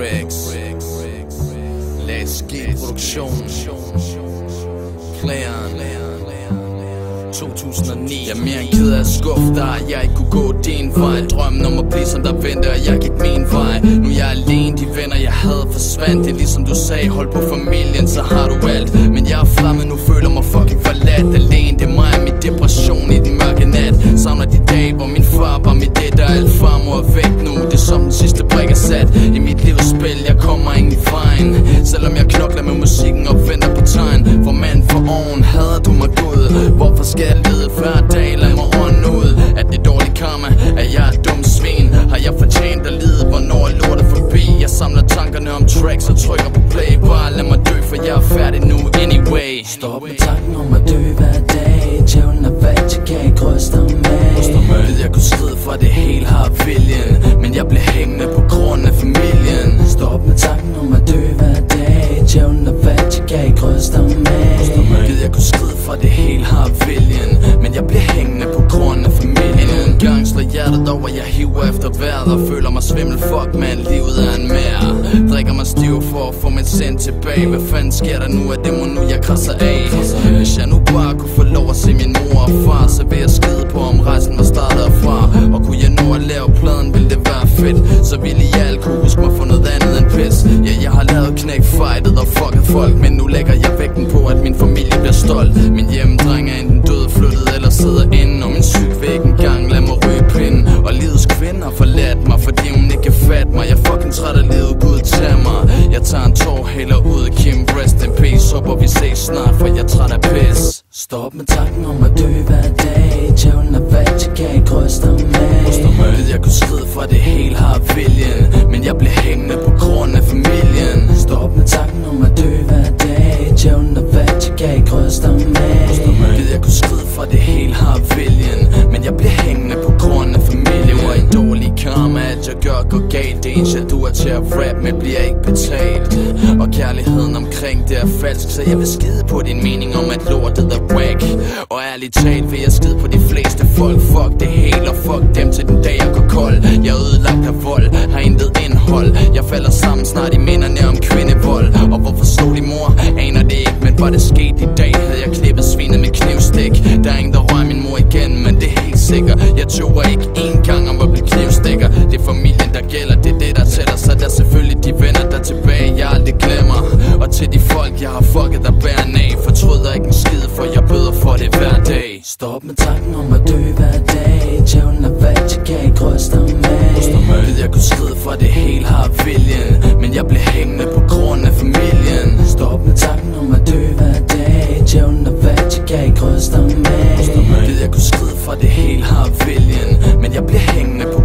Rex, Let's Get Produktion, Playeren 2009. Jeg er mere end ked af at skuffe dig. Jeg ikke kunne gå din vej. Drømmen om at blive som der venter, jeg gik min vej. Nu jeg er alene, de venner jeg havde forsvandt. Det er ligesom du sagde, hold på familien, så har du alt. Men jeg er flammet, nu føler mig fucking forladt. Alene, det er mig og min depression i din mørke nat. Savner de dage, hvor min far var mit etter. Alt farmor er væk nu, det er som den sidste brik er sat i mit livsspil, jeg kommer ingen i vejen. Selvom jeg knokler med musikken og venter på tegn. For mand for oven, hader du mig Gud? Hvorfor skal jeg lede hver dag? Lad mig ånden ud. At det er dårlig karma, at jeg er et dumt svin. Har jeg fortjent at lide, hvornår er lortet forbi? Jeg samler tankerne om tracks og trykker på play. Bare lad mig dø, for jeg er færdig nu anyway. Stop med tanken om at dø hver dag. Tjævlen er valgt, jeg kan ikke ryste med. Ved jeg kunne stride for det hele har viljen, men jeg blev hængende på grund af familien. Stop med tanken om at dø hver dag. Tjævlen er valgt, jeg kan ikke ryste med. Ved jeg kunne stride for det hele har viljen, men jeg blev hængende på grund af familien. Endnu en gang slår hjertet over, jeg hiver efter vejret og føler mig svimmel. Fuck man, livet er en mær. Drikker mig stiv for at få min sind tilbage. Hvad fanden sker der nu? Er det må nu jeg krasser af? Hvis jeg nu bare kunne få lov at se min mor og far, så vil jeg skide på om rejsen var startet fra. Og kunne jeg nå at lave pladen, ville det være fedt. Så ville I alle kunne huske mig for noget andet end pis. Ja, jeg har lavet knæk, fightet og fucket folk, men nu lægger jeg vægten på, at min familie bliver stolt. Min hjemmedreng er enten død, flyttet eller sidder inde. Og min syg vil ikke engang lade mig ryge pinden. Og livets kvinde har forladt mig, fordi hun ikke kan fatte mig. Jeg er fucking træt af livet, Gud tag mig. Jeg tager en tår, hælder ud, Kim, rest in peace. Håber vi ses snart, for jeg er træt af pis. Stop med tanken om at dø hver dag. Tjævlen er valgt, jeg kan ikke ryste med. Ved jeg kunne skride for det hele har viljen, men jeg blev hængende på grund af familien. Stop med tanken om at dø hver dag. Tjævlen er valgt, jeg kan ikke ryste med. Ved jeg kunne skride for det hele har viljen, men jeg blev hængende på grund af familien. Det var en dårlig karma, at jeg gør går galt. Det eneste du er til at rap, men bliver ikke betalt. Og kærligheden omkring det er falsk, så jeg vil skide på din mening om at lortet er wack. Og ærligt talt vil jeg skide på de fleste folk. Fuck det hele og fuck dem til den dag jeg går kold. Jeg er ødelagt af vold, har intet indhold. Jeg falder sammen snart i minderne om kvindevold. Og hvorfor slog de mor? Aner det ikke, men var det sket i dag, havde jeg klippet svinet med knivstik. Der er ingen der rører min mor igen, men det er helt sikkert. Jeg tøver ikke én gang om at blive knivstikker. Det er familien der gælder, det er det der tæller. Så der er selvfølgelig de venner der tilbage jeg aldrig glemmer. Og til de folk jeg har fucket der bærer af, fortryder ikke en skid, for jeg bøder for det hver dag. Stop med tanken om at dø hver dag. Tjævlen er valgt, jeg kan ikke ryste med. Ved jeg kunne skride for det hele har viljen, men jeg blev hængende på grund af familien. Stop med tanken om at dø hver dag. Tjævlen er valgt, jeg kan ikke ryste med. Ved jeg kunne skride for det hele har viljen, men jeg blev hængende på